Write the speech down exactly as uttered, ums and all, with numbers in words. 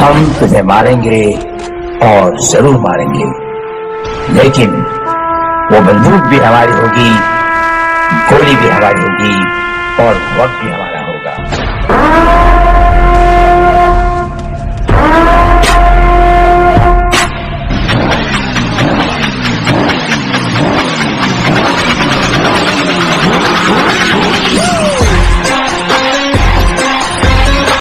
हम तुम्हें मारेंगे और जरूर मारेंगे, लेकिन वो बंदूक भी हमारी होगी, गोली भी हमारी होगी और वक्त भी हमारा।